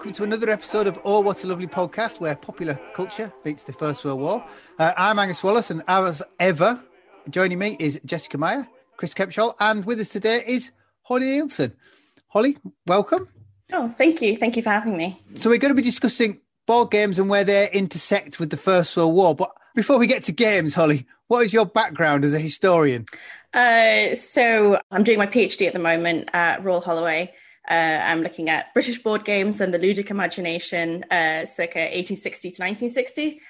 welcome to another episode of Oh! What a Lovely Podcast, where popular culture meets the First World War. I'm Angus Wallace, and as ever, joining me is Jessica Meyer, Chris Kepschall, and with us today is Holly Nielsen. Holly, welcome. Oh, thank you. Thank you for having me. So we're going to be discussing board games and where they intersect with the First World War. But before we get to games, Holly, what is your background as a historian? So I'm doing my PhD at the moment at Royal Holloway. I'm looking at British board games and the ludic imagination circa 1860 to 1960.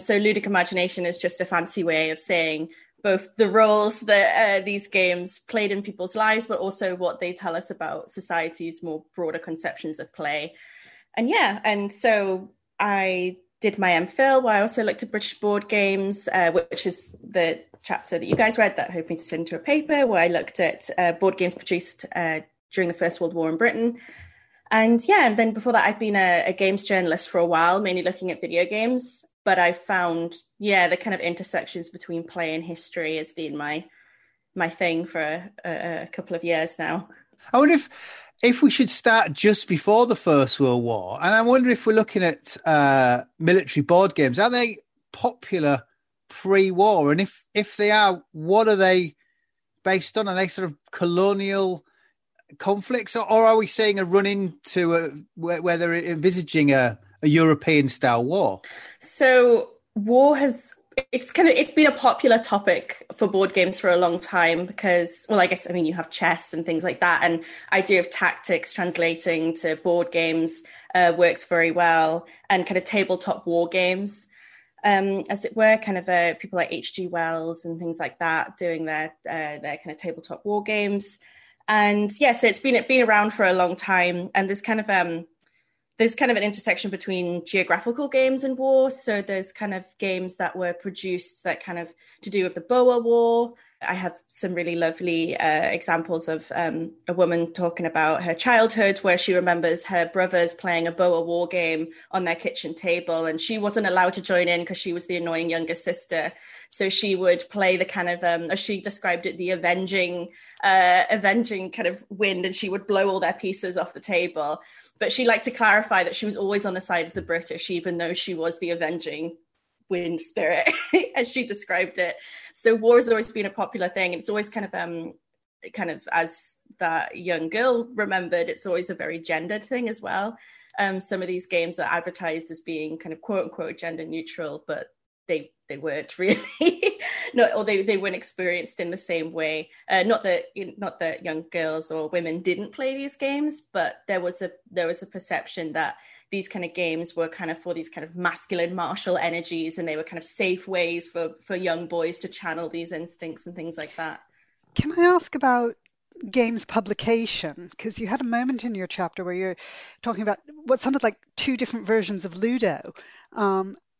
So ludic imagination is just a fancy way of saying both the roles that these games played in people's lives, but also what they tell us about society's more broader conceptions of play. And so I did my MPhil, where I also looked at British board games, which is the chapter that you guys read that hoping to send to a paper, where I looked at board games produced during the First World War in Britain. And then before that, I've been a games journalist for a while, mainly looking at video games. But I found, the kind of intersections between play and history has been my thing for a couple of years now. I wonder if we should start just before the First World War. And I wonder if we're looking at military board games. Are they popular pre-war? And if they are, what are they based on? Are they sort of colonial conflicts, or are we seeing a run into where they're envisaging a European style war? So war it's been a popular topic for board games for a long time because, well, I guess, I mean, you have chess and things like that, and idea of tactics translating to board games works very well, and kind of tabletop war games, as it were, kind of people like H.G. Wells and things like that doing their kind of tabletop war games. And so it's been around for a long time, and there's kind of an intersection between geographical games and war. So there's kind of games that were produced that kind of to do with the Boer War. I have some really lovely examples of a woman talking about her childhood, where she remembers her brothers playing a Boer War game on their kitchen table, and she wasn't allowed to join in because she was the annoying younger sister. So she would play the kind of, as she described it, the avenging kind of wind, and she would blow all their pieces off the table. But she liked to clarify that she was always on the side of the British, even though she was the avenging wind spirit, as she described it. So war has always been a popular thing. It's always kind of as that young girl remembered, it's always a very gendered thing as well. Some of these games are advertised as being kind of quote unquote gender neutral, but they weren't really, or they weren't experienced in the same way. Not that young girls or women didn't play these games, but there was a perception that these kind of games were kind of for these kind of masculine martial energies, and they were kind of safe ways for young boys to channel these instincts and things like that. Can I ask about games publication? Because you had a moment in your chapter where you're talking about what sounded like two different versions of Ludo.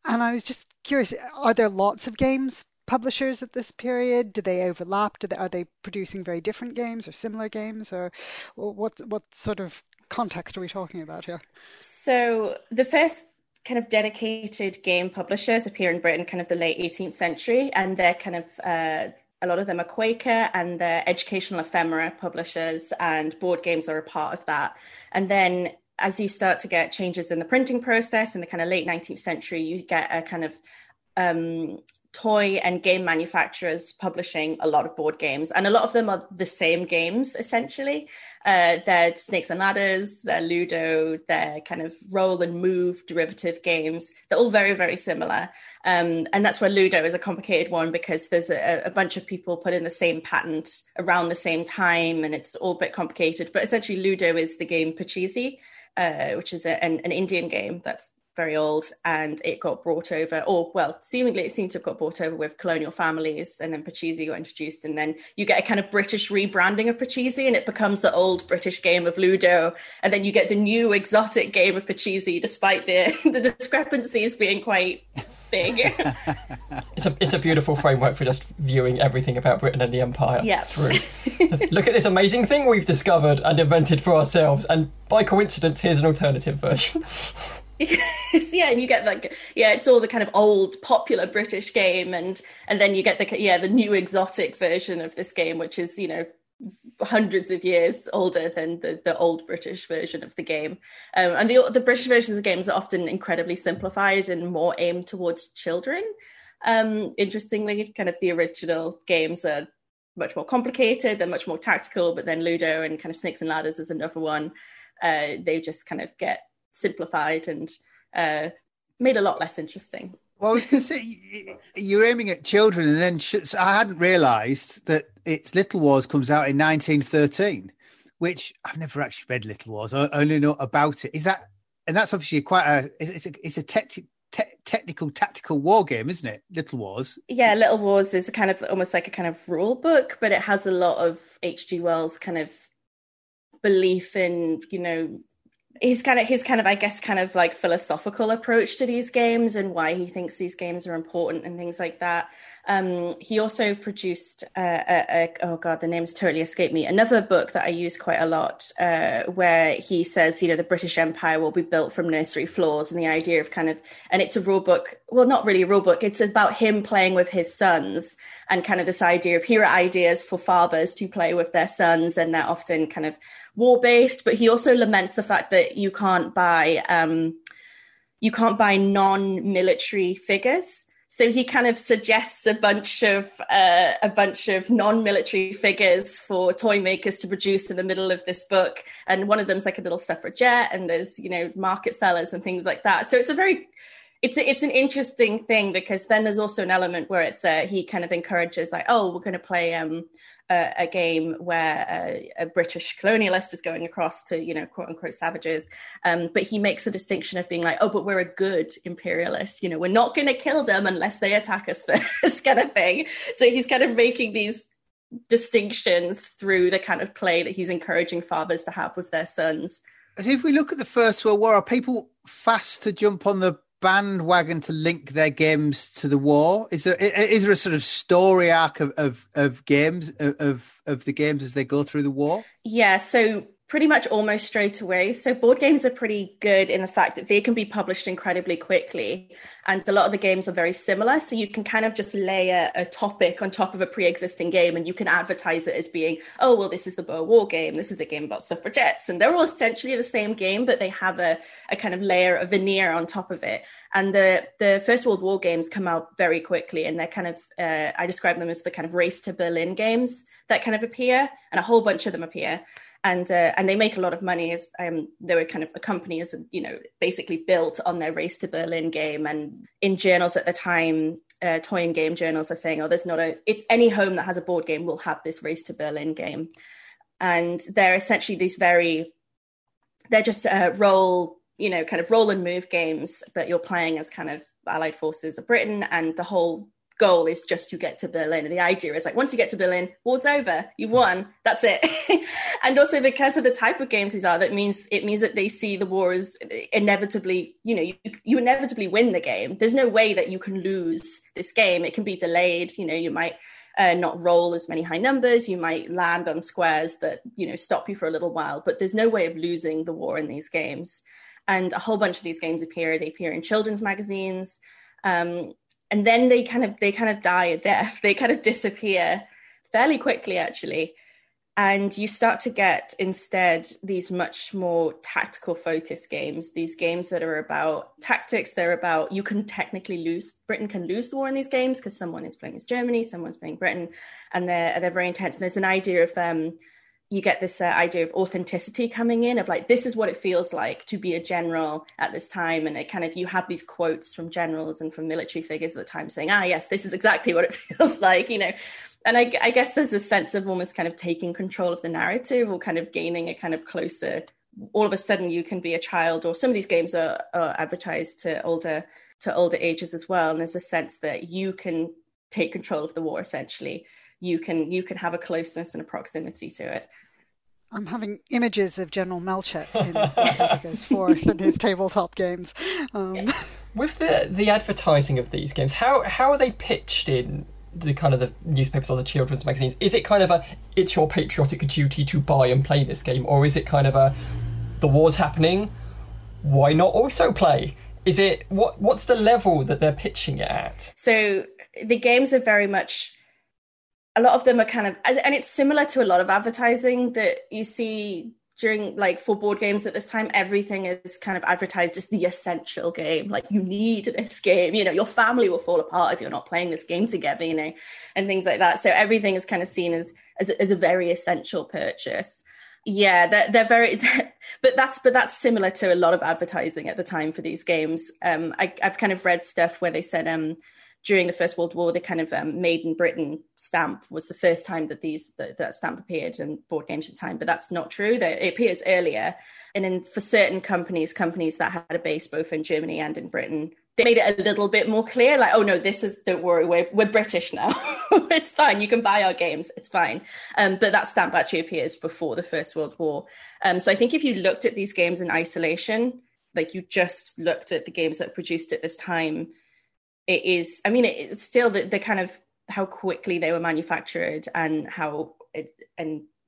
And I was just curious, are there lots of games publishers at this period? Do they overlap? Are they producing very different games or similar games? Or what sort of context are we talking about here? So the first kind of dedicated game publishers appear in Britain kind of the late 18th century, and they're kind of a lot of them are Quaker, and they're educational ephemera publishers, and board games are a part of that. And then as you start to get changes in the printing process in the kind of late 19th century, you get a kind of toy and game manufacturers publishing a lot of board games, and a lot of them are the same games essentially. They're snakes and ladders, they're Ludo, they're kind of roll and move derivative games. They're all very, very similar, and that's where Ludo is a complicated one because there's a bunch of people put in the same patent around the same time, and it's all a bit complicated. But essentially Ludo is the game Pachisi, which is an Indian game that's very old, and it got brought over, seemingly it seemed to have got brought over with colonial families, and then Pachisi got introduced, and then you get a kind of British rebranding of Pachisi, and it becomes the old British game of Ludo, and then you get the new exotic game of Pachisi, despite the discrepancies being quite big. It's a beautiful framework for just viewing everything about Britain and the Empire through. Look at this amazing thing we've discovered and invented for ourselves, and by coincidence, here's an alternative version. And you get it's all the kind of old popular British game, and then you get the new exotic version of this game, which is hundreds of years older than the old British version of the game. And the British versions of games are often incredibly simplified and more aimed towards children. Interestingly, kind of the original games are much more complicated, they're much more tactical, but then Ludo and kind of Snakes and Ladders is another one. They just kind of get simplified and made a lot less interesting. Well, I was going to say, you're aiming at children, and then I hadn't realised that it's Little Wars comes out in 1913, which I've never actually read Little Wars. I only know about it. Is that, and that's obviously quite a, it's a technical tactical war game, isn't it? Little Wars. Yeah, Little Wars is a kind of almost like a kind of rule book, but it has a lot of H.G. Wells kind of belief in, you know, his kind of I guess kind of like philosophical approach to these games and why he thinks these games are important and things like that. He also produced the name's totally escaped me, another book that I use quite a lot, where he says, you know, the British Empire will be built from nursery floors, and the idea of kind of, and it's a rule book, well, not really a rule book, it's about him playing with his sons, and kind of this idea of here are ideas for fathers to play with their sons, and they're often kind of war-based. But he also laments the fact that you can't buy non-military figures. So he kind of suggests a bunch of non-military figures for toy makers to produce in the middle of this book, and one of them's like a little suffragette, and there's, you know, market sellers and things like that. So it's an interesting thing, because then there's also an element where it's he kind of encourages like, oh, we're going to play a game where a British colonialist is going across to, you know, quote unquote savages. But he makes a distinction of being like, oh, but we're a good imperialist. You know, we're not going to kill them unless they attack us first, kind of thing. So he's kind of making these distinctions through the kind of play that he's encouraging fathers to have with their sons. As if we look at the First World War, are people fast to jump on the bandwagon to link their games to the war? Is there a sort of story arc of games of the games as they go through the war? Yeah, so pretty much almost straight away. So board games are pretty good in the fact that they can be published incredibly quickly, and a lot of the games are very similar, so you can kind of just layer a topic on top of a pre-existing game, and you can advertise it as being, oh, well, this is the Boer War game, this is a game about suffragettes, and they're all essentially the same game, but they have a kind of layer, a veneer on top of it. And the First World War games come out very quickly, and they're kind of, I describe them as the kind of race to Berlin games that kind of appear, and a whole bunch of them appear. And they make a lot of money, as they were kind of a company, as, you know, basically built on their Race to Berlin game. And in journals at the time, toy and game journals are saying, oh, there's not any home that has a board game will have this Race to Berlin game. And they're essentially they're just roll, you know, kind of roll and move games, but you're playing as kind of Allied forces of Britain, and the whole goal is just to get to Berlin. And the idea is like, once you get to Berlin, war's over, you've won, that's it. And also because of the type of games these are, that means that they see the war as inevitably, you know, you inevitably win the game. There's no way that you can lose this game. It can be delayed, you know, you might not roll as many high numbers, you might land on squares that, you know, stop you for a little while, but there's no way of losing the war in these games. And a whole bunch of these games appear. They appear in children's magazines, and then they kind of die a death. They kind of disappear fairly quickly, actually. And you start to get instead these much more tactical focused games, these games that are about tactics. They're about, you can technically lose, Britain can lose the war in these games because someone is playing as Germany, someone's playing Britain, and they're very intense. And there's an idea of, you get this idea of authenticity coming in, of like, this is what it feels like to be a general at this time. And it kind of, you have these quotes from generals and from military figures at the time saying, ah, yes, this is exactly what it feels like, you know. And I guess there's a sense of almost kind of taking control of the narrative, or kind of gaining a kind of closer, all of a sudden you can be a child, or some of these games are advertised to older ages as well. And there's a sense that you can take control of the war, essentially. You can have a closeness and a proximity to it. I'm having images of General Melchett in whatever goes forth and his tabletop games. With the advertising of these games, how are they pitched in the kind of the newspapers or the children's magazines? Is it kind of a, it's your patriotic duty to buy and play this game, or is it kind of a, the war's happening, why not also play? Is it what's the level that they're pitching it at? So the games are very much a lot of them are kind of, and it's similar to a lot of advertising that you see during, like, for board games at this time. Everything is kind of advertised as the essential game, like, you need this game, you know, your family will fall apart if you're not playing this game together, you know, and things like that. So everything is kind of seen as a very essential purchase. Yeah, they're very, but that's similar to a lot of advertising at the time for these games. I've kind of read stuff where they said during the First World War, the kind of Made in Britain stamp was the first time that that stamp appeared in board games at the time, but that's not true. It appears earlier. And then for certain companies that had a base both in Germany and in Britain, they made it a little bit more clear, like, oh no, don't worry, we're British now. It's fine, you can buy our games, it's fine. But that stamp actually appears before the First World War. So I think if you looked at these games in isolation, like you just looked at the games that produced at this time, it is, I mean, it's still the kind of how quickly they were manufactured and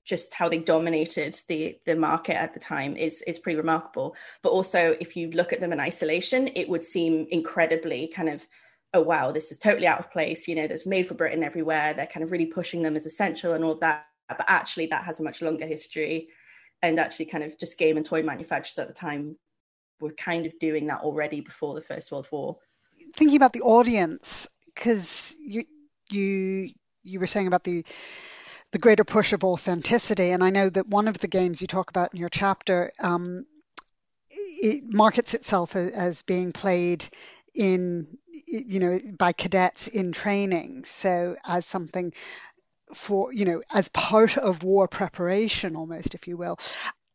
just how they dominated the market at the time is pretty remarkable. But also, if you look at them in isolation, it would seem incredibly kind of, oh, wow, this is totally out of place. You know, there's Made for Britain everywhere. They're kind of really pushing them as essential and all of that. But actually, that has a much longer history. And actually kind of just game and toy manufacturers at the time were kind of doing that already before the First World War. Thinking about the audience, because you were saying about the greater push of authenticity. And I know that one of the games you talk about in your chapter, it markets itself as being played in, you know, by cadets in training. So as something for, you know, as part of war preparation almost, if you will.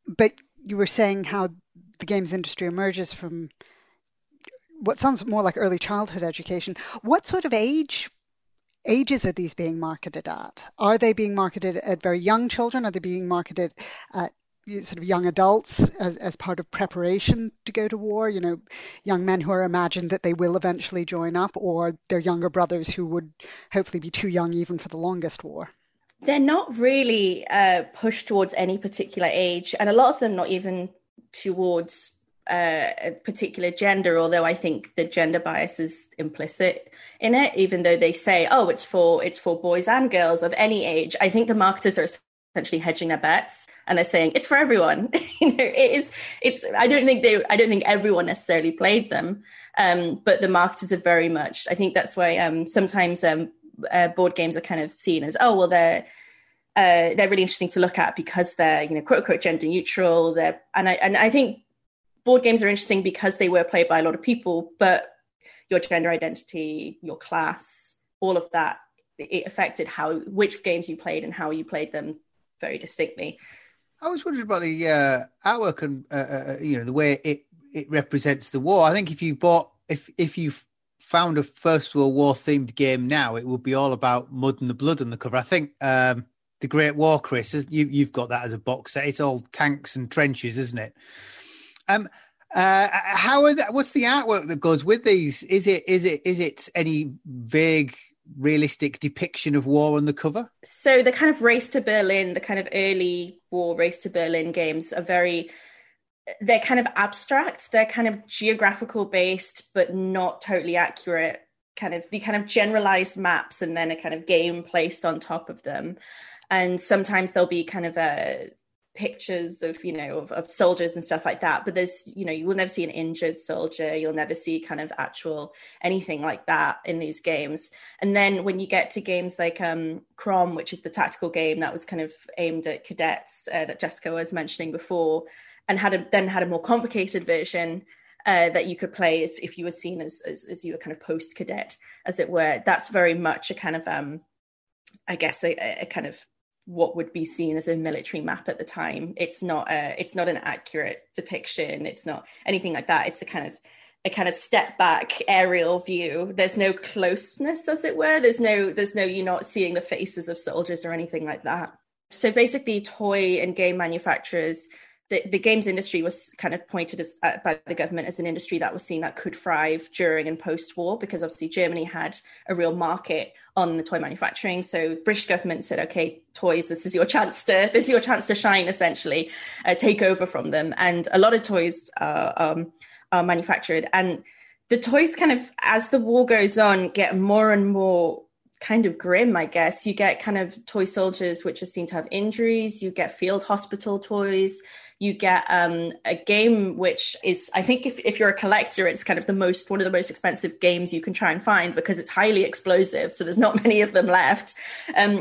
But you were saying how the games industry emerges from what sounds more like early childhood education. What sort of ages are these being marketed at? Are they being marketed at very young children? Are they being marketed at sort of young adults as part of preparation to go to war? You know, young men who are imagined that they will eventually join up, or their younger brothers who would hopefully be too young even for the longest war? They're not really pushed towards any particular age, and a lot of them not even towards a particular gender, although I think the gender bias is implicit in it, even though they say, oh, it's for boys and girls of any age. I think the marketers are essentially hedging their bets and they're saying it's for everyone. You know, I don't think everyone necessarily played them, but the marketers are very much, I think that's why sometimes board games are kind of seen as, oh well, they're really interesting to look at because they're, you know, quote unquote gender neutral. I think board games are interesting because they were played by a lot of people, but your gender identity, your class, all of that, it affected which games you played and how you played them very distinctly. I was wondering about the hour, you know, the way it represents the war. I think if you you found a First World War themed game now, it would be all about mud and the blood on the cover. I think the Great War, Chris, you've got that as a box set. It's all tanks and trenches, isn't it? What's the artwork that goes with these? Is it any vague, realistic depiction of war on the cover? So the kind of Race to Berlin, the kind of early war Race to Berlin games are they're kind of abstract. They're kind of geographical based, but not totally accurate. The kind of generalized maps and then a kind of game placed on top of them. And sometimes there'll be kind of a pictures of, you know, of soldiers and stuff like that, but there's, you know, you will never see an injured soldier, you'll never see kind of actual anything like that in these games. And then when you get to games like Crom, which is the tactical game that was kind of aimed at cadets that Jessica was mentioning before, and had a more complicated version that you could play if you were seen as you were kind of post cadet, as it were, that's very much a kind of I guess a kind of what would be seen as a military map at the time. It's not an accurate depiction. It's not anything like that. It's a kind of step back aerial view. There's no closeness, as it were. There's no, you're not seeing the faces of soldiers or anything like that. So basically, toy and game manufacturers, the games industry was kind of pointed by the government as an industry that was seen that could thrive during and post-war, because obviously Germany had a real market on the toy manufacturing. So British government said, okay, toys, this is your chance to shine, essentially, take over from them. And a lot of toys are manufactured. And the toys kind of, as the war goes on, get more and more kind of grim, I guess. You get kind of toy soldiers which are seen to have injuries, you get field hospital toys, you get a game which is, I think if you're a collector, it's kind of one of the most expensive games you can try and find because it's highly explosive, so there's not many of them left,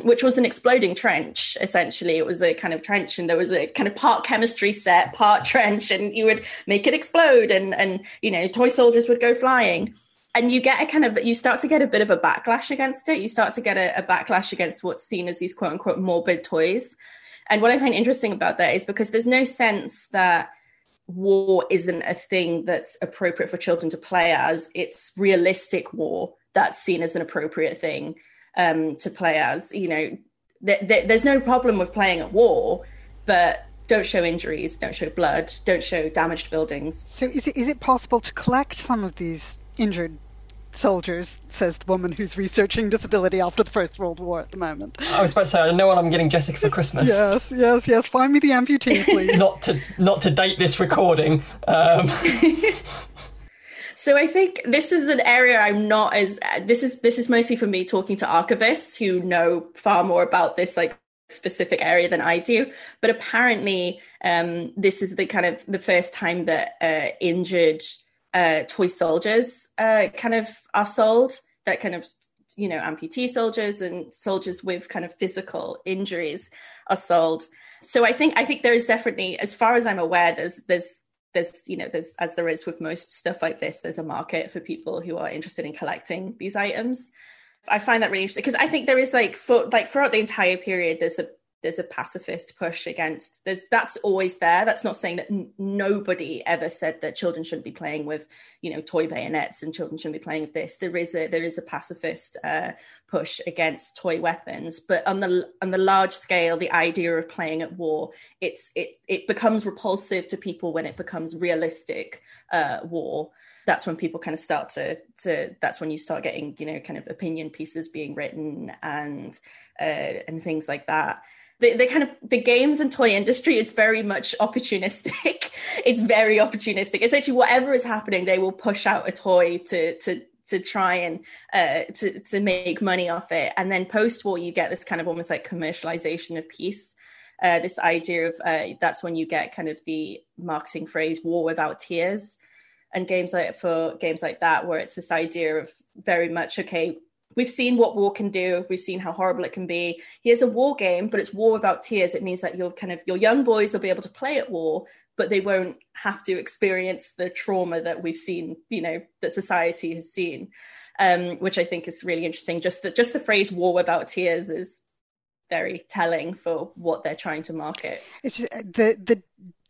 which was an exploding trench, essentially. It was a kind of trench and there was a kind of part chemistry set, part trench, and you would make it explode and you know, toy soldiers would go flying. And you get you start to get a bit of a backlash against it. You start to get a backlash against what's seen as these quote unquote morbid toys. And what I find interesting about that is because there's no sense that war isn't a thing that's appropriate for children to play as. It's realistic war that's seen as an appropriate thing to play as. You know, there's no problem with playing at war, but don't show injuries, don't show blood, don't show damaged buildings. So is it possible to collect some of these injured soldiers, says the woman who's researching disability after the First World War at the moment. I was about to say, I know what I'm getting Jessica for Christmas. Yes. Find me the amputee, please. not to date this recording. So I think this is an area I'm not as... This is mostly for me talking to archivists who know far more about this, like, specific area than I do, but apparently this is the kind of the first time that injured toy soldiers kind of are sold, that kind of, you know, amputee soldiers and soldiers with kind of physical injuries are sold. So I think there is definitely, as far as I'm aware, there's as there is with most stuff like this, there's a market for people who are interested in collecting these items. I find that really interesting because I think there is like throughout the entire period, there's a pacifist push against there's that's always there. That's not saying that nobody ever said that children shouldn't be playing with, you know, toy bayonets and children shouldn't be playing with this. There is a pacifist push against toy weapons, but on the large scale, the idea of playing at war, it becomes repulsive to people when it becomes realistic war. That's when people kind of start to that's when you start getting, you know, kind of opinion pieces being written and things like that. The games and toy industry is very much opportunistic. It's very opportunistic. Essentially, whatever is happening, they will push out a toy to try and to make money off it. And then post-war, you get this kind of almost like commercialization of peace. This idea of that's when you get kind of the marketing phrase "war without tears." And games like that, where it's this idea of very much, okay, we've seen what war can do. We've seen how horrible it can be. Here's a war game, but it's war without tears. It means that your young boys will be able to play at war, but they won't have to experience the trauma that we've seen, you know, that society has seen, which I think is really interesting. Just the phrase war without tears is very telling for what they're trying to market. It's just,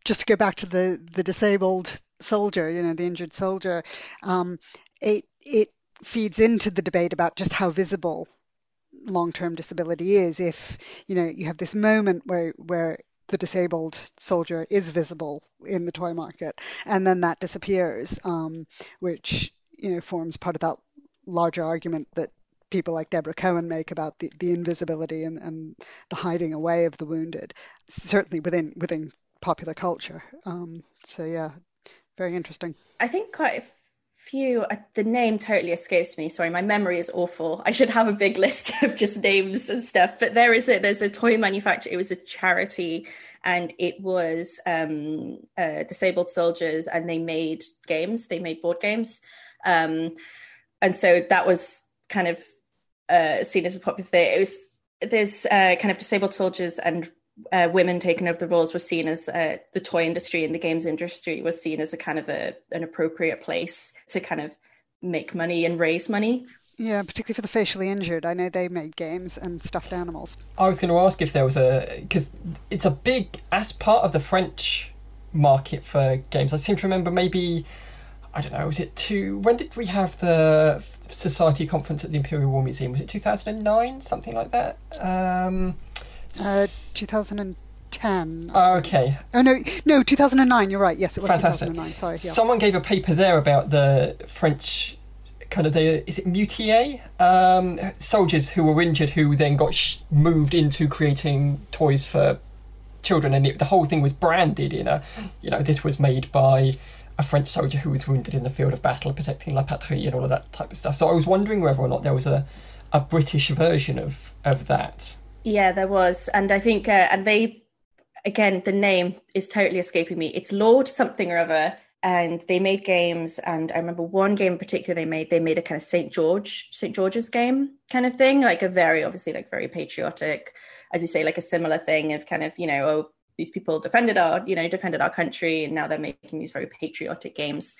just to go back to the disabled soldier, you know, the injured soldier, it feeds into the debate about just how visible long-term disability is. If, you know, you have this moment where the disabled soldier is visible in the toy market, and then that disappears, which, you know, forms part of that larger argument that people like Deborah Cohen make about the invisibility and the hiding away of the wounded, certainly within popular culture. So yeah, very interesting. I think quite a few, the name totally escapes me. Sorry, my memory is awful. I should have a big list of just names and stuff. But there's a toy manufacturer. It was a charity and it was disabled soldiers, and they made games. They made board games. And so that was kind of seen as a popular thing. It was, there's kind of disabled soldiers and women taking over the roles were seen as the toy industry and the games industry was seen as a kind of an appropriate place to kind of make money and raise money. Yeah, particularly for the facially injured. I know they made games and stuffed animals. I was going to ask if there was because it's a big, as part of the French market for games. I seem to remember maybe, I don't know, when did we have the Society conference at the Imperial War Museum? Was it 2009, something like that? 2010. Okay. Oh, no, 2009, you're right. Yes, it was. Fantastic. 2009, sorry. Yeah. Someone gave a paper there about the French kind of, is it mutier? Soldiers who were injured who then got moved into creating toys for children, and the whole thing was branded in a, you know, this was made by a French soldier who was wounded in the field of battle protecting La Patrie and all of that type of stuff. So I was wondering whether or not there was a a British version of that. Yeah, there was. And I think, and they, again, the name is totally escaping me. It's Lord something or other. And they made games. And I remember one game in particular they made a kind of St. George's game kind of thing, like a very, obviously, like very patriotic, as you say, like a similar thing of kind of, you know, oh, these people defended our country, and now they're making these very patriotic games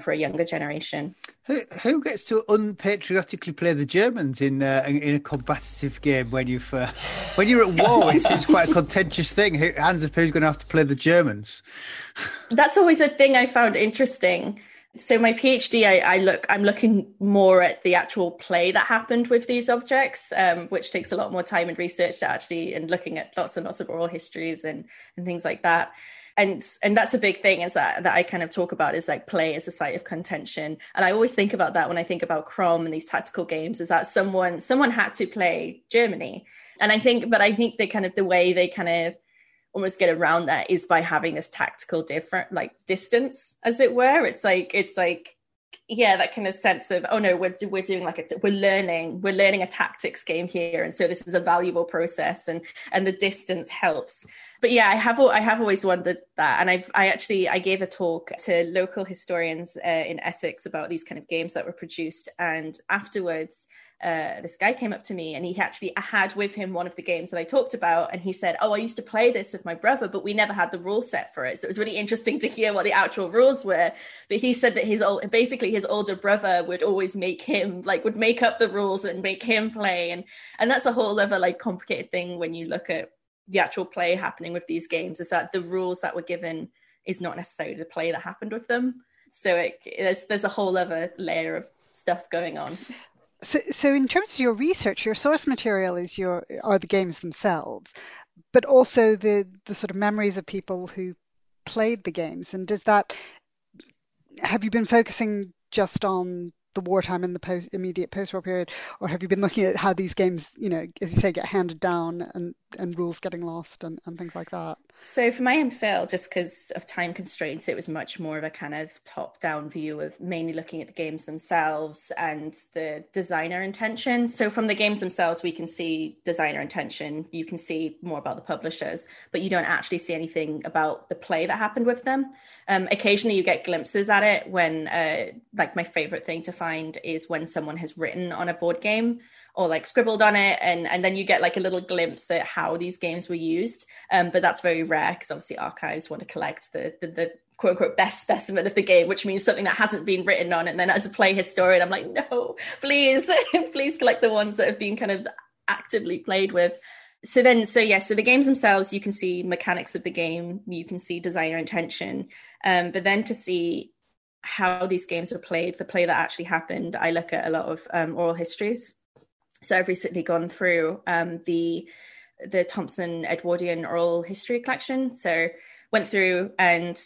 for a younger generation. Who gets to unpatriotically play the Germans in a combative game when you're at war? It seems quite a contentious thing. Who hands up who's going to have to play the Germans? That's always a thing I found interesting. So my PhD, I'm looking more at the actual play that happened with these objects, which takes a lot more time and research to actually, and looking at lots and lots of oral histories and things like that. And that's a big thing is that I kind of talk about is like play as a site of contention. And I always think about that when I think about Crom and these tactical games, is that someone had to play Germany. And I think the way they almost get around that is by having this tactical different, like, distance, as it were. It's like, yeah, that kind of sense of, oh no, we're doing like we're learning a tactics game here, and so this is a valuable process, and the distance helps. But yeah, I have always wondered that, and I gave a talk to local historians in Essex about these kind of games that were produced, and afterwards. This guy came up to me, and he actually had with him one of the games that I talked about, and he said, oh, I used to play this with my brother, but we never had the rule set for it. So it was really interesting to hear what the actual rules were. But he said that his older brother would always make up the rules and make him play. And that's a whole other like complicated thing when you look at the actual play happening with these games, is that the rules that were given is not necessarily the play that happened with them. So there's a whole other layer of stuff going on. So in terms of your research, your source material are the games themselves, but also the sort of memories of people who played the games. And have you been focusing just on the wartime and the immediate post-war period, or have you been looking at how these games, you know, as you say, get handed down and rules getting lost and things like that? So for my MPhil, just because of time constraints, it was much more of a kind of top-down view of mainly looking at the games themselves and the designer intention. So from the games themselves, we can see designer intention. You can see more about the publishers, but you don't actually see anything about the play that happened with them. Occasionally, you get glimpses at it when, like, my favorite thing to find is when someone has written on a board game, or like scribbled on it, and then you get like a little glimpse at how these games were used. But that's very rare, because obviously archives want to collect the quote unquote best specimen of the game, which means something that hasn't been written on. And then as a play historian, I'm like, no, please collect the ones that have been kind of actively played with. So the games themselves, you can see mechanics of the game, you can see designer intention, but then to see how these games were played, the play that actually happened, I look at a lot of oral histories. So I've recently gone through the Thompson Edwardian Oral History Collection. So went through, and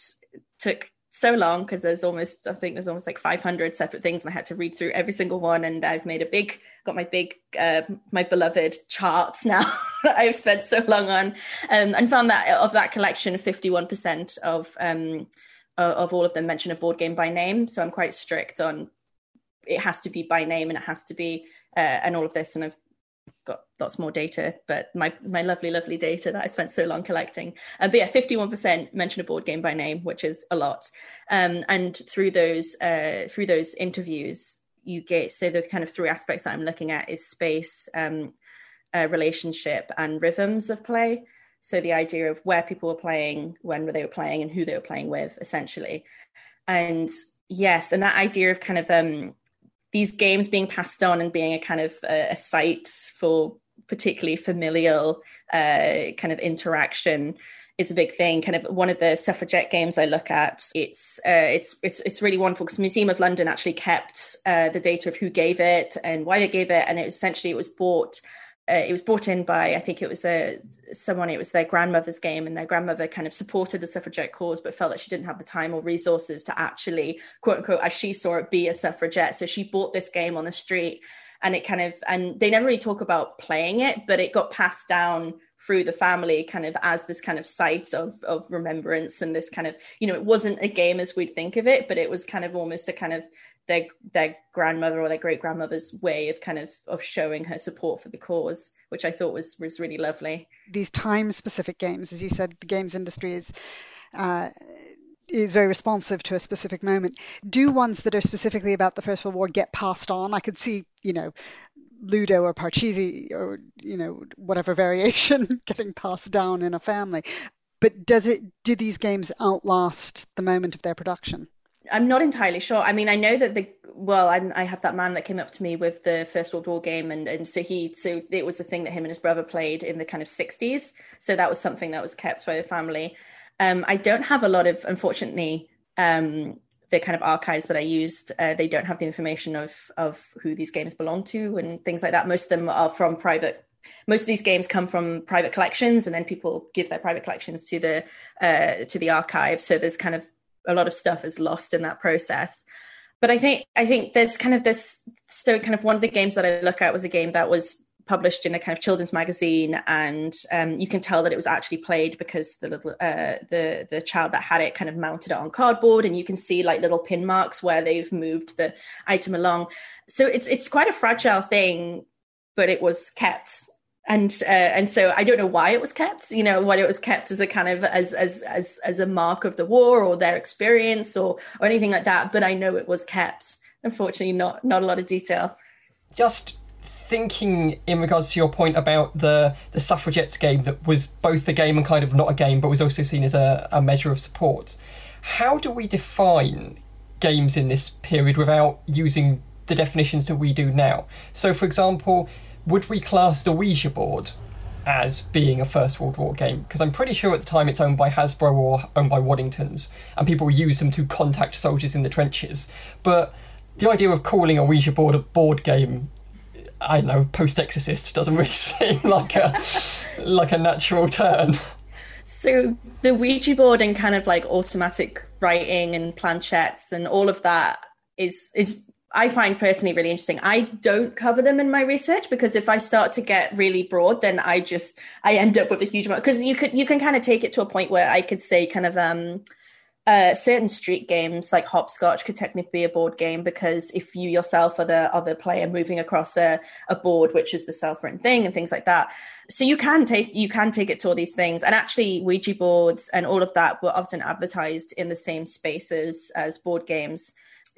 took so long because there's almost like 500 separate things, and I had to read through every single one. And I've got my my beloved charts now that I've spent so long on, and found that of that collection, 51% of all of them mention a board game by name. So I'm quite strict on. It has to be by name, and it has to be and all of this, and I've got lots more data, but my lovely data that I spent so long collecting, but yeah, 51% mention a board game by name, which is a lot, and through those interviews you get, so the kind of three aspects that I'm looking at is space, relationship, and rhythms of play. So the idea of where people were playing, when they were playing, and who they were playing with, essentially. And yes, and that idea of kind of these games being passed on and being a kind of a site for particularly familial kind of interaction is a big thing. Kind of one of the suffragette games I look at, it's really wonderful because Museum of London actually kept the data of who gave it and why they gave it. And it was bought in by, I think it was someone, it was their grandmother's game, and their grandmother kind of supported the suffragette cause, but felt that she didn't have the time or resources to actually, quote unquote, as she saw it, be a suffragette. So she bought this game on the street, and it kind of, and they never really talk about playing it, but it got passed down through the family kind of as this kind of site of remembrance, and this kind of, you know, it wasn't a game as we'd think of it, but it was kind of almost a kind of their grandmother or their great grandmother's way of kind of showing her support for the cause, which I thought was really lovely. These time specific games, as you said, the games industry is very responsive to a specific moment. Do ones that are specifically about the First World War get passed on? I could see, Ludo or Pachisi or, whatever variation getting passed down in a family. But do these games outlast the moment of their production? I'm not entirely sure. I mean, I know that I have that man that came up to me with the First World War game. And so it was a thing that him and his brother played in the kind of 60s. So that was something that was kept by the family. I don't have a lot of, unfortunately, the kind of archives that I used. They don't have the information of who these games belong to and things like that. Most of them are from private. Most of these games come from private collections, and then people give their private collections to the archive. So there's kind of a lot of stuff is lost in that process. But I think there's kind of this. So kind of one of the games that I look at was a game that was published in a kind of children's magazine, and you can tell that it was actually played because the little the child that had it kind of mounted it on cardboard, and you can see like little pin marks where they've moved the item along. So it's quite a fragile thing, but it was kept, and so I don't know why it was kept. Why it was kept as a kind of as a mark of the war or their experience or anything like that. But I know it was kept. Unfortunately, not a lot of detail. Just thinking in regards to your point about the suffragettes game that was both a game and kind of not a game, but was also seen as a measure of support. How do we define games in this period without using the definitions that we do now? So, for example, would we class the Ouija board as being a First World War game? Because I'm pretty sure at the time it's owned by Hasbro or owned by Waddingtons, and people use them to contact soldiers in the trenches. But the idea of calling a Ouija board a board game, I don't know, post-exorcist doesn't really seem like a natural turn. So the Ouija board and kind of like automatic writing and planchettes and all of that is I find personally really interesting. I don't cover them in my research because if I start to get really broad, then I end up with a huge amount, because you can kind of take it to a point where I could say kind of certain street games like hopscotch could technically be a board game, because if you yourself are the other player moving across a board, which is the self-written thing and things like that. So you can take it to all these things. And actually Ouija boards and all of that were often advertised in the same spaces as board games.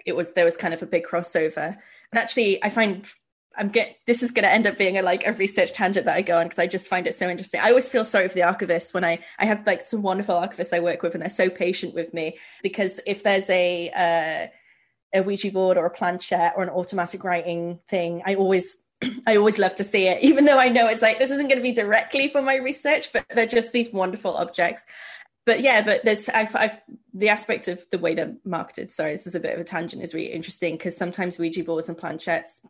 There was kind of a big crossover. And actually I find this is going to end up being a research tangent that I go on, because I just find it so interesting. I always feel sorry for the archivists when I have like some wonderful archivists I work with, and they're so patient with me, because if there's a Ouija board or a planchette or an automatic writing thing, I always love to see it, even though I know it's like, this isn't going to be directly for my research, but they're just these wonderful objects. But there's the aspect of the way they're marketed, sorry, this is a bit of a tangent, is really interesting, because sometimes Ouija boards and planchettes,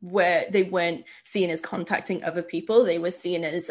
where they weren't seen as contacting other people, they were seen as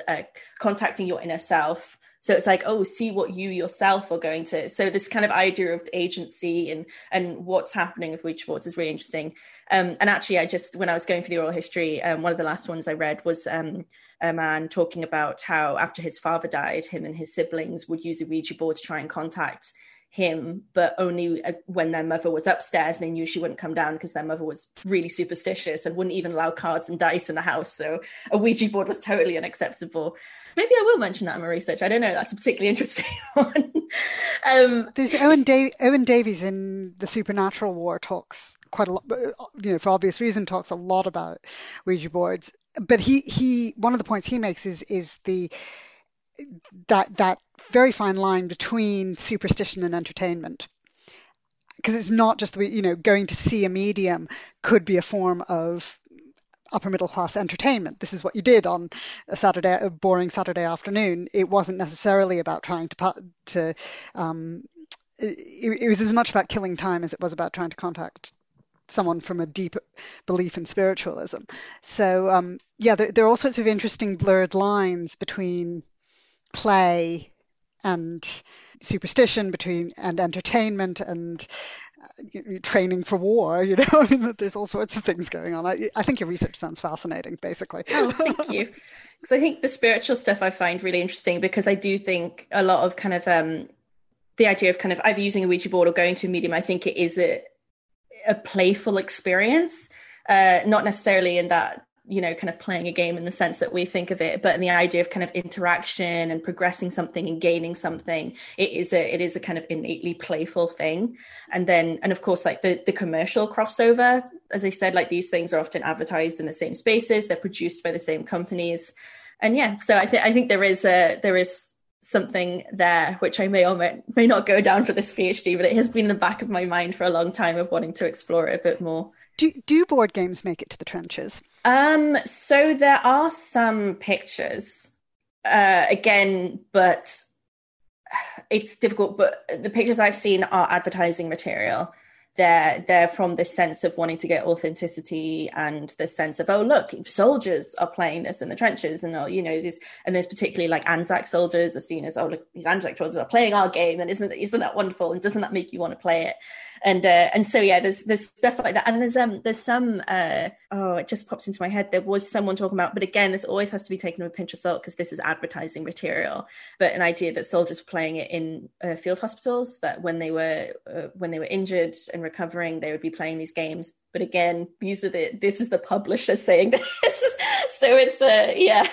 contacting your inner self. So it's like, oh, see what you yourself are going to. So this kind of idea of agency and what's happening with Ouija boards is really interesting. And actually, when I was going for the oral history, one of the last ones I read was a man talking about how after his father died, him and his siblings would use a Ouija board to try and contact him, but only when their mother was upstairs, and they knew she wouldn't come down because their mother was really superstitious and wouldn't even allow cards and dice in the house. So a Ouija board was totally unacceptable. Maybe I will mention that in my research. I don't know. That's a particularly interesting one. There's Owen Davies in the Supernatural War talks quite a lot, for obvious reason, talks a lot about Ouija boards. But he one of the points he makes is the that very fine line between superstition and entertainment, because it's not just the going to see a medium could be a form of upper middle class entertainment. This is what you did on a boring Saturday afternoon. It wasn't necessarily about trying it was as much about killing time as it was about trying to contact someone from a deep belief in spiritualism. So there are all sorts of interesting blurred lines between play and superstition, between and entertainment and training for war. There's all sorts of things going on. I think your research sounds fascinating, basically. Oh, thank you. Because I think the spiritual stuff I find really interesting, because I do think a lot of kind of the idea of kind of either using a Ouija board or going to a medium, I think it is a playful experience, not necessarily in that, you know, kind of playing a game in the sense that we think of it, but in the idea of kind of interaction and progressing something and gaining something. It is a kind of innately playful thing. And of course, like the commercial crossover, as I said, like these things are often advertised in the same spaces, they're produced by the same companies. And yeah, so I think there is something there, which I may or may not go down for this PhD, but it has been in the back of my mind for a long time of wanting to explore it a bit more. Do board games make it to the trenches? So there are some pictures, again, but it's difficult. But the pictures I've seen are advertising material. They're from this sense of wanting to get authenticity and the sense of, oh, look, soldiers are playing this in the trenches. And, oh, you know, this, and there's particularly like Anzac soldiers are seen as, oh, look, these Anzac soldiers are playing our game. And isn't that wonderful? And doesn't that make you want to play it? And so, yeah, there's stuff like that. And there's some, it just popped into my head. There was someone talking about, but again, this always has to be taken with a pinch of salt because this is advertising material, but an idea that soldiers were playing it in field hospitals, that when they were injured and recovering, they would be playing these games. But again, this is the publisher saying this. So it's, yeah.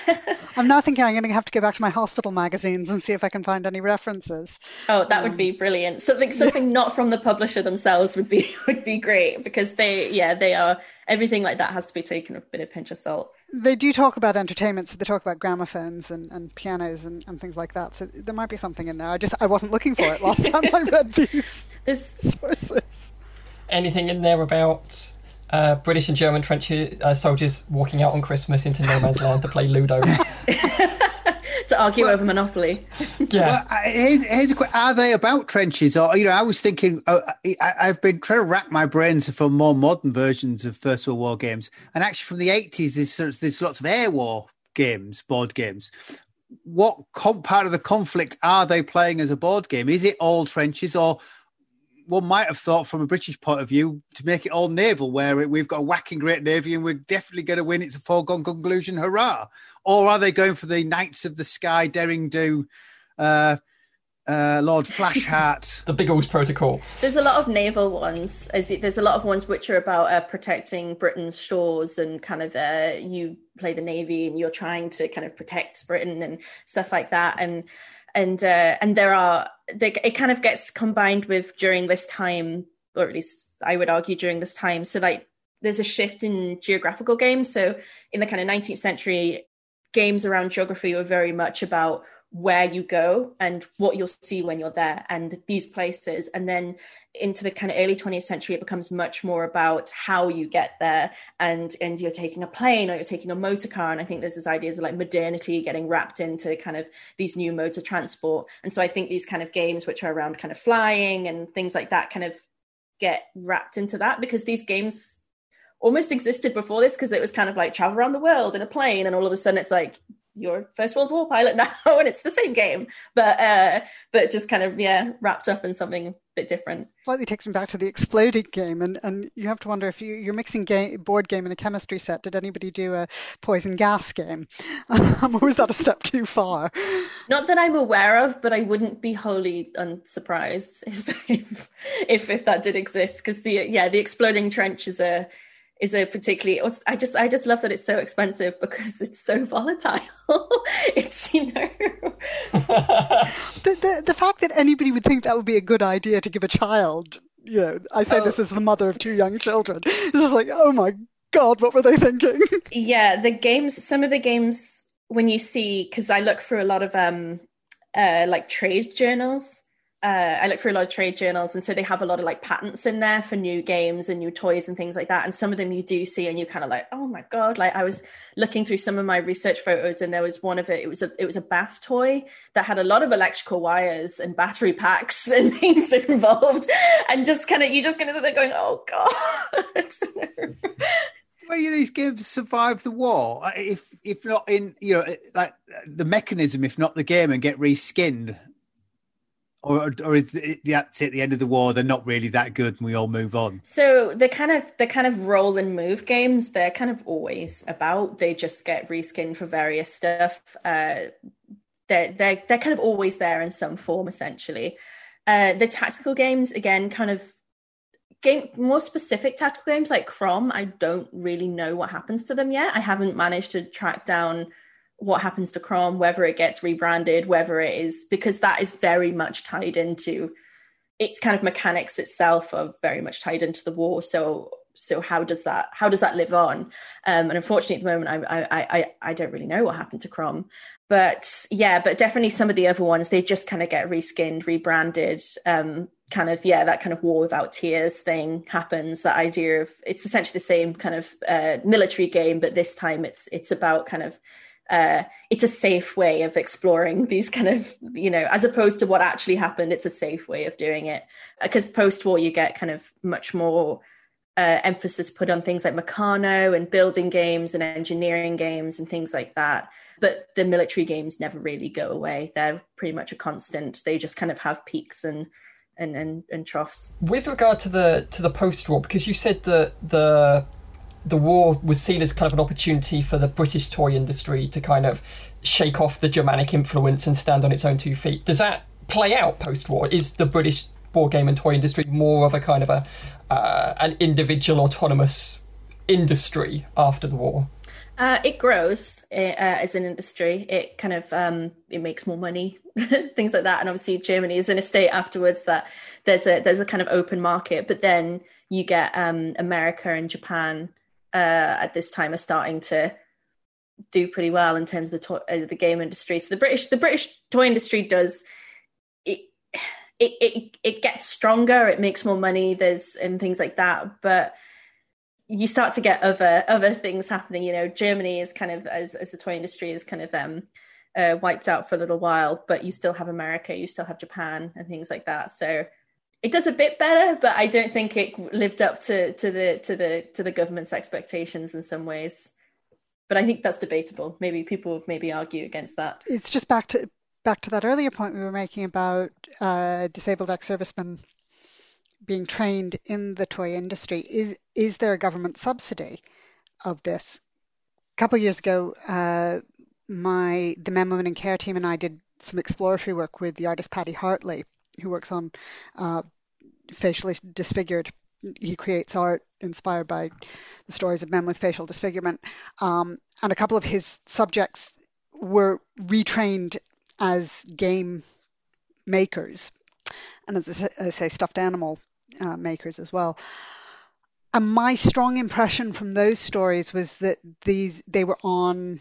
I'm now thinking I'm going to have to go back to my hospital magazines and see if I can find any references. Oh, that would be brilliant. Something not from the publisher themselves would be great, because they are, everything like that has to be taken with a bit of pinch of salt. They do talk about entertainment, so they talk about gramophones and pianos and things like that. So there might be something in there. I wasn't looking for it last time I read these sources. Anything in there about British and German trench soldiers walking out on Christmas into no man's land to play Ludo? To argue over Monopoly. Yeah. Well, here's a question. Are they about trenches? Or, you know, I was thinking, I've been trying to rack my brains for more modern versions of First World War games. And actually from the 80s, there's lots of air war games, board games. What part of the conflict are they playing as a board game? Is it all trenches, or... one might have thought from a British point of view to make it all naval, where we've got a whacking great navy and we're definitely going to win. It's a foregone conclusion, hurrah. Or are they going for the Knights of the Sky, daring do, Lord Flashheart? The Big Old Protocol. There's a lot of naval ones. There's a lot of ones which are about protecting Britain's shores and kind of you play the Navy and you're trying to kind of protect Britain and stuff like that. And it kind of gets combined with during this time, or at least I would argue during this time. So like there's a shift in geographical games. So in the kind of 19th century, games around geography were very much about where you go and what you'll see when you're there and these places. And then into the kind of early 20th century, it becomes much more about how you get there and you're taking a plane or you're taking a motor car. And I think there's this ideas of like modernity getting wrapped into kind of these new modes of transport. And so I think these kind of games, which are around kind of flying and things like that, kind of get wrapped into that, because these games almost existed before this, because it was kind of like travel around the world in a plane. And all of a sudden it's like, you're a First World War pilot now, and it's the same game, but just kind of, yeah, wrapped up in something a bit different. Slightly takes me back to the exploding game, and you have to wonder if you're mixing board game and a chemistry set. Did anybody do a poison gas game? Or was that a step too far? Not that I'm aware of, but I wouldn't be wholly unsurprised if that did exist, because the exploding trench is a particularly, I just love that it's so expensive because it's so volatile. It's, you know. the fact that anybody would think that would be a good idea to give a child, you know, I say this as the mother of two young children. It's just like, oh my God, what were they thinking? Yeah, some of the games when you see, because I look through a lot of trade journals. And so they have a lot of like patents in there for new games and new toys and things like that. And some of them you do see and you kind of like, oh my God, like I was looking through some of my research photos and there was one of it. It was a bath toy that had a lot of electrical wires and battery packs and things involved. And just kind of, you're just going to sit there going, oh God. Many of these games survive the war, if not in, you know, like the mechanism, if not the game, and get reskinned. Or is it, that's at the end of the war, they're not really that good and we all move on? So the kind of roll and move games, they're kind of always about. They just get reskinned for various stuff. They're kind of always there in some form, essentially. The tactical games, again, kind of more specific tactical games like Crom, I don't really know what happens to them yet. I haven't managed to track down what happens to Crom, whether it gets rebranded, whether it is, because that is very much tied into its kind of mechanics itself are very much tied into the war. So how does that live on? And unfortunately at the moment, I don't really know what happened to Crom, but definitely some of the other ones, they just kind of get reskinned, rebranded, that kind of war without tears thing happens. That idea of, it's essentially the same kind of military game, but this time it's about kind of, it's a safe way of exploring these kind of, as opposed to what actually happened, it's a safe way of doing it. Because post-war you get kind of much more emphasis put on things like Meccano and building games and engineering games and things like that. But the military games never really go away. They're pretty much a constant. They just kind of have peaks and troughs. With regard to the post-war, because you said that the war was seen as kind of an opportunity for the British toy industry to kind of shake off the Germanic influence and stand on its own two feet. Does that play out post-war? Is the British board game and toy industry more of a kind of an individual autonomous industry after the war? It grows as an industry. It kind of it makes more money, things like that. And obviously Germany is in a state afterwards that there's a kind of open market. But then you get America and Japan at this time are starting to do pretty well in terms of the game industry. So the British toy industry does it gets stronger, it makes more money, and things like that. But you start to get other things happening. Germany is kind of as the toy industry is kind of wiped out for a little while, but you still have America, you still have Japan, and things like that. So it does a bit better, but I don't think it lived up to the government's expectations in some ways. But I think that's debatable. Maybe people would argue against that. It's just back to that earlier point we were making about disabled ex-servicemen being trained in the toy industry. Is there a government subsidy of this? A couple of years ago, the Men, Women and Care team and I did some exploratory work with the artist Patty Hartley, who works on facially disfigured. He creates art inspired by the stories of men with facial disfigurement. And a couple of his subjects were retrained as game makers and, as I say, stuffed animal makers as well. And my strong impression from those stories was that they were on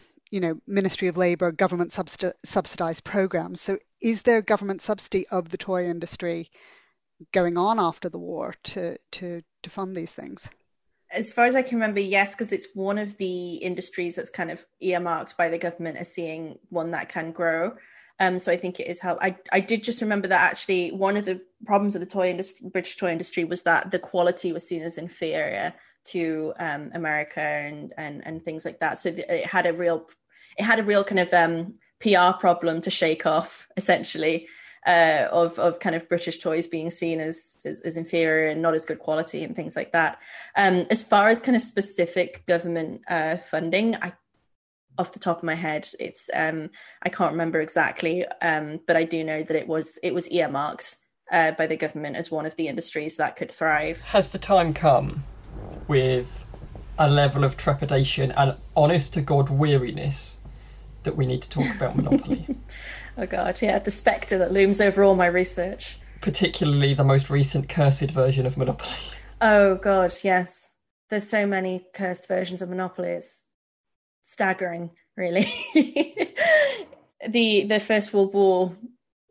Ministry of Labour, government subsidised programmes. So is there government subsidy of the toy industry going on after the war to fund these things? As far as I can remember, yes, because it's one of the industries that's kind of earmarked by the government as seeing one that can grow. So I think it is help. I did just remember that actually one of the problems of the British toy industry was that the quality was seen as inferior to America and things like that. So it had a real kind of PR problem to shake off, essentially, of kind of British toys being seen as inferior and not as good quality and things like that. As far as kind of specific government funding, off the top of my head, it's I can't remember exactly, but I do know that it was earmarked by the government as one of the industries that could thrive. Has the time come with a level of trepidation and honest to God weariness that we need to talk about Monopoly? Oh God, yeah, the spectre that looms over all my research. Particularly the most recent cursed version of Monopoly. Oh God, yes. There's so many cursed versions of Monopoly, it's staggering, really. The First World War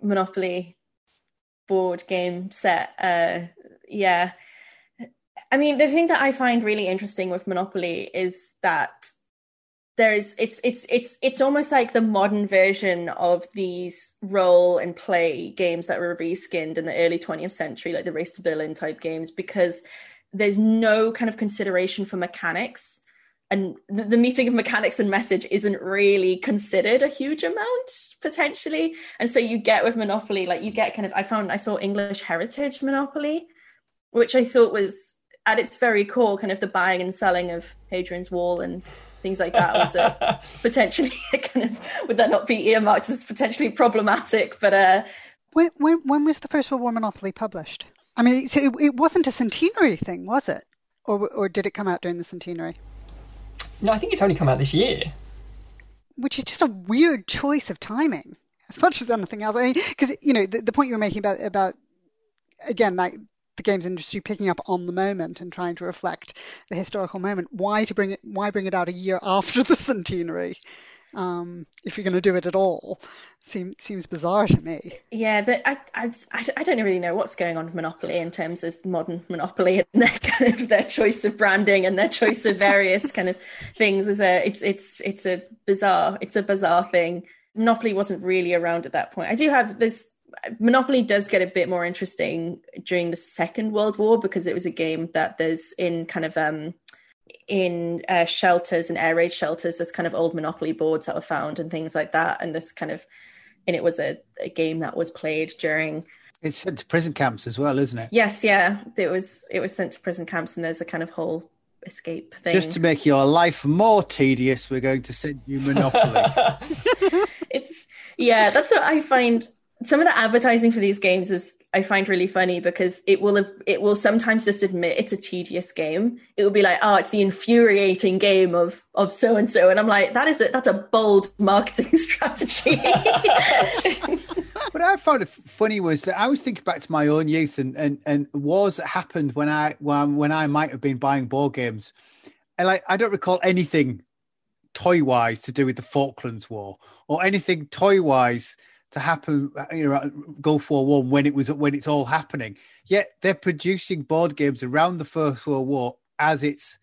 Monopoly board game set, yeah. I mean, the thing that I find really interesting with Monopoly is that it's almost like the modern version of these role and play games that were reskinned in the early 20th century, like the Race to Berlin type games, because there's no kind of consideration for mechanics, and the meeting of mechanics and message isn't really considered a huge amount potentially. And so you get with Monopoly, like you get kind of, I saw English Heritage Monopoly, which I thought was at its very core kind of the buying and selling of Hadrian's Wall and things like that was potentially kind of, would that not be earmarked as potentially problematic? But when was the First World War Monopoly published? I mean, so it wasn't a centenary thing, was it? Or did it come out during the centenary? No, I think it's only come out this year. Which is just a weird choice of timing, as much as anything else. I mean, because, you know, the point you were making about again, like the games industry picking up on the moment and trying to reflect the historical moment. Why bring it out a year after the centenary? If you're going to do it at all, seems bizarre to me. Yeah, but I don't really know what's going on with Monopoly in terms of modern Monopoly and their kind of their choice of branding and their choice of various kind of things. It's a bizarre thing. Monopoly wasn't really around at that point. I do have this. Monopoly does get a bit more interesting during the Second World War because it was a game that there's in kind of in shelters and air raid shelters, there's kind of old Monopoly boards that were found and things like that. And this kind of, and it was a game that was played during. It's sent to prison camps as well, isn't it? Yes. Yeah. It was sent to prison camps, and there's a kind of whole escape thing. Just to make your life more tedious, we're going to send you Monopoly. Yeah, that's what I find. Some of the advertising for these games is I find really funny because it will sometimes just admit it's a tedious game. It will be like, oh, it's the infuriating game of so and so, and I'm like, that's a bold marketing strategy. What I found it funny was that I was thinking back to my own youth and wars that happened when I might have been buying board games, and like I don't recall anything toy-wise to do with the Falklands War or anything toy-wise to happen, you know, Gulf War One when it's all happening. Yet they're producing board games around the First World War as it's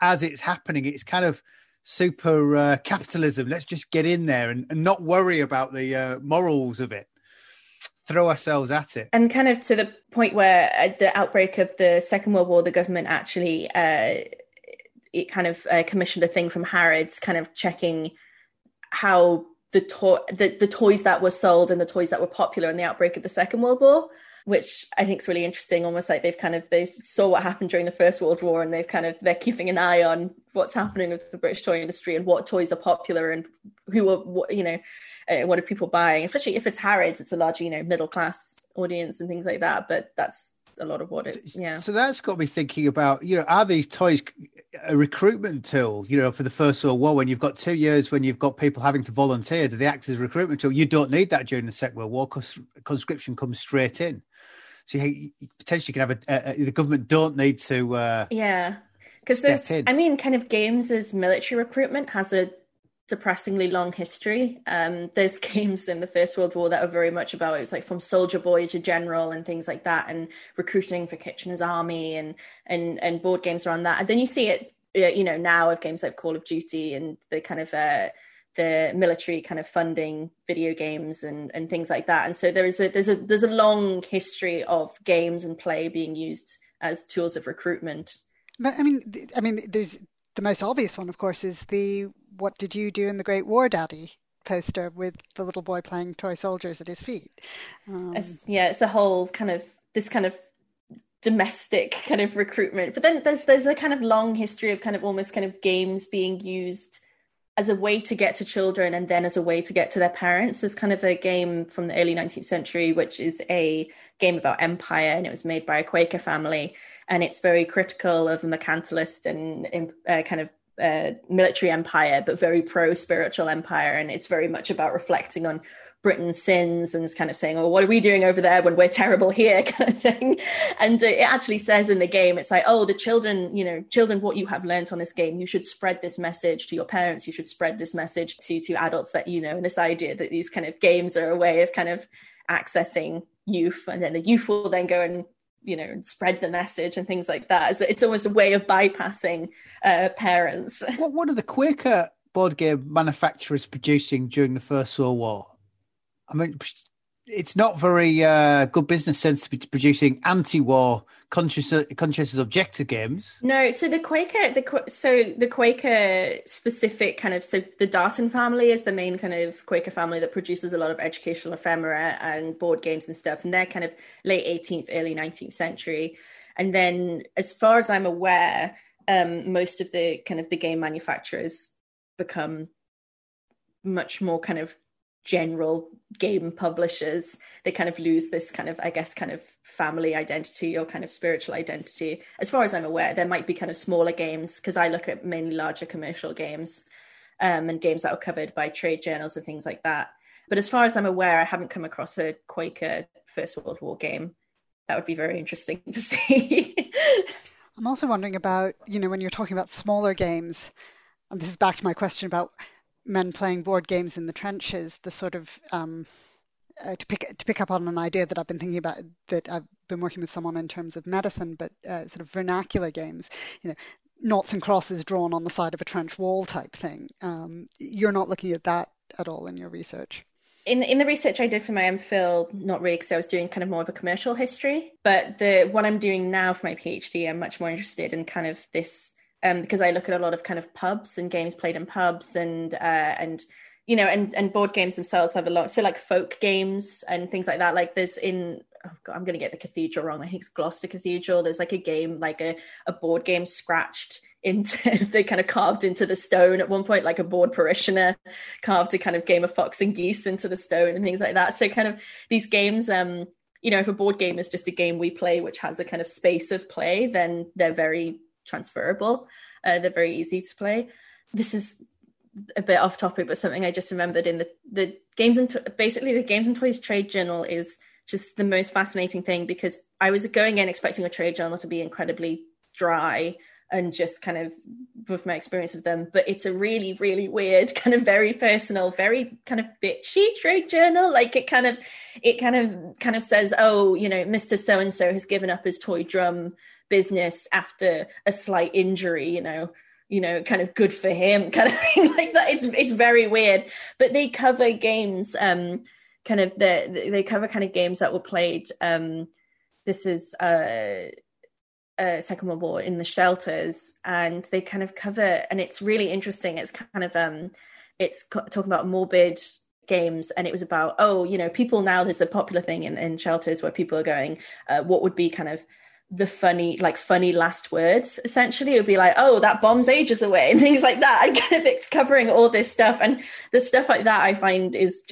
happening. It's kind of super capitalism. Let's just get in there and not worry about the morals of it. Throw ourselves at it. And kind of to the point where at the outbreak of the Second World War, the government actually commissioned a thing from Harrods, kind of checking how the toys that were sold and the toys that were popular in the outbreak of the Second World War, which I think is really interesting. Almost like they saw what happened during the First World War, and they're keeping an eye on what's happening with the British toy industry and what toys are popular and what are people buying. Especially if it's Harrods, it's a large, you know, middle class audience and things like that. But that's a lot of what it. Yeah. So that's got me thinking about, you know, are these toys a recruitment tool, you know, for the First World War, when you've got 2 years, when you've got people having to volunteer? Do they act as a recruitment tool? You don't need that during the Second World War because conscription comes straight in. So you potentially can have the government don't need to because there's in. I mean, kind of games as military recruitment has a depressingly long history. There's games in the First World War that were very much about, it was like from soldier boy to general and things like that, and recruiting for Kitchener's Army and board games around that. And then you see it, you know, now of games like Call of Duty and the kind of the military kind of funding video games and things like that. And so there's a long history of games and play being used as tools of recruitment. But I mean, there's the most obvious one, of course, is the "What did you do in the Great War, Daddy?" poster with the little boy playing toy soldiers at his feet. It's a whole kind of this kind of domestic kind of recruitment. But then there's a kind of long history of kind of almost kind of games being used as a way to get to children and then as a way to get to their parents. There's kind of a game from the early 19th century, which is a game about empire, and it was made by a Quaker family. And it's very critical of a mercantilist and military empire, but very pro-spiritual empire. And it's very much about reflecting on Britain's sins and it's kind of saying, oh, what are we doing over there when we're terrible here, kind of thing. And it actually says in the game, it's like, oh, the children, you know, children, what you have learnt on this game, you should spread this message to your parents, you should spread this message to adults, that, you know, and this idea that these kind of games are a way of kind of accessing youth, and then the youth will then go and, you know, spread the message and things like that. So it's almost a way of bypassing parents. What are the Quaker board game manufacturers producing during the First World War? I mean, it's not very good business sense to be producing anti-war conscientious objector games. No, so the Quaker specific kind of, so the Darton family is the main kind of Quaker family that produces a lot of educational ephemera and board games and stuff, and they're kind of late 18th, early 19th century. And then, as far as I'm aware, most of the kind of the game manufacturers become much more kind of general game publishers, they kind of lose this kind of, I guess, kind of family identity or kind of spiritual identity. As far as I'm aware, there might be kind of smaller games, because I look at mainly larger commercial games, and games that are covered by trade journals and things like that. But as far as I'm aware, I haven't come across a Quaker First World War game. That would be very interesting to see. I'm also wondering about, you know, when you're talking about smaller games, and this is back to my question about men playing board games in the trenches, the sort of, to pick up on an idea that I've been thinking about, that I've been working with someone in terms of medicine, but sort of vernacular games, you know, noughts and crosses drawn on the side of a trench wall type thing. You're not looking at that at all in your research? In the research I did for my MPhil, not really, because I was doing kind of more of a commercial history. But the what I'm doing now for my PhD, I'm much more interested in kind of this, because I look at a lot of kind of pubs and games played in pubs, and you know, and board games themselves have a lot. So like folk games and things like that. Like there's in, oh God, I'm going to get the cathedral wrong. I think it's Gloucester Cathedral. There's like a game, like a board game scratched into, they kind of carved into the stone at one point, like a board parishioner carved a kind of game of fox and geese into the stone and things like that. So kind of these games, you know, if a board game is just a game we play, which has a kind of space of play, then they're very transferable. They're very easy to play. This is a bit off topic, but something I just remembered in the games and basically the Games and Toys trade journal is just the most fascinating thing, because I was going in expecting a trade journal to be incredibly dry and just kind of with my experience with them, but it's a really, really weird kind of very personal, very kind of bitchy trade journal. Like it kind of says, oh, you know, Mr. So-and-so has given up his toy drum business after a slight injury, you know, kind of good for him kind of thing like that. It's very weird, but they cover games, kind of they cover kind of games that were played. This is, Second World War in the shelters, and they kind of cover, and it's really interesting. It's kind of it's talking about morbid games, and it was about, oh, you know, people now, there's a popular thing in shelters where people are going, what would be kind of the funny last words, essentially. It would be like, oh, that bomb's ages away and things like that. And kind of it's covering all this stuff, and the stuff like that I find is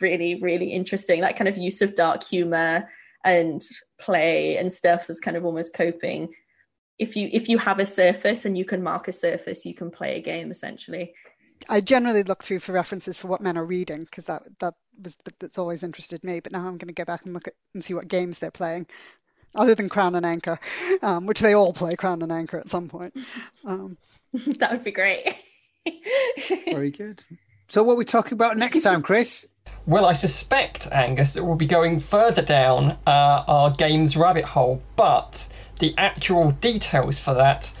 really, really interesting. That kind of use of dark humor and play and stuff is kind of almost coping. If you have a surface and you can mark a surface, you can play a game, essentially. I generally look through for references for what men are reading, because that's always interested me, but now I'm going to go back and look at and see what games they're playing other than Crown and Anchor, which they all play Crown and Anchor at some point. That would be great. Very good. So what are we talking about next time, Chris? Well, I suspect, Angus, that we'll be going further down our games rabbit hole, but the actual details for that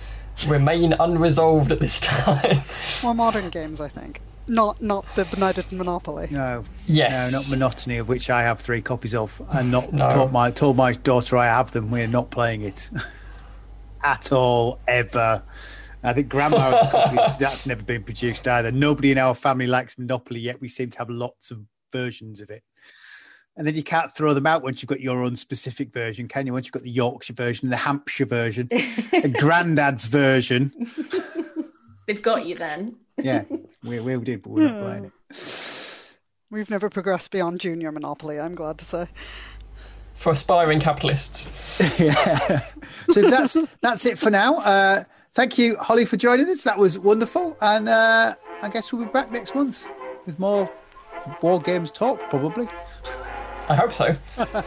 remain unresolved at this time. Well, modern games, I think. Not the benighted Monopoly. No. Yes. No, not Monotony, of which I have 3 copies of, and not told my daughter I have them. We're not playing it at all, ever. I think Grandma has a copy. That's never been produced either. Nobody in our family likes Monopoly, yet we seem to have lots of versions of it. And then you can't throw them out once you've got your own specific version, can you? Once you've got the Yorkshire version, the Hampshire version, the Grandad's version. They've got you then. Yeah, we did, but we're not playing it. We've never progressed beyond Junior Monopoly, I'm glad to say. For aspiring capitalists. Yeah. So that's it for now. Thank you, Holly, for joining us. That was wonderful. And I guess we'll be back next month with more war games talk, probably. I hope so. Oh,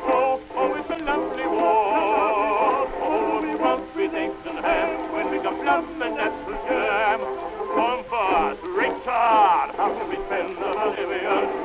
oh, oh, it's a lovely war. Oh, we want three things in hand when we got plum and apple jam. Comfort, Richard, how do we spend the money we earn?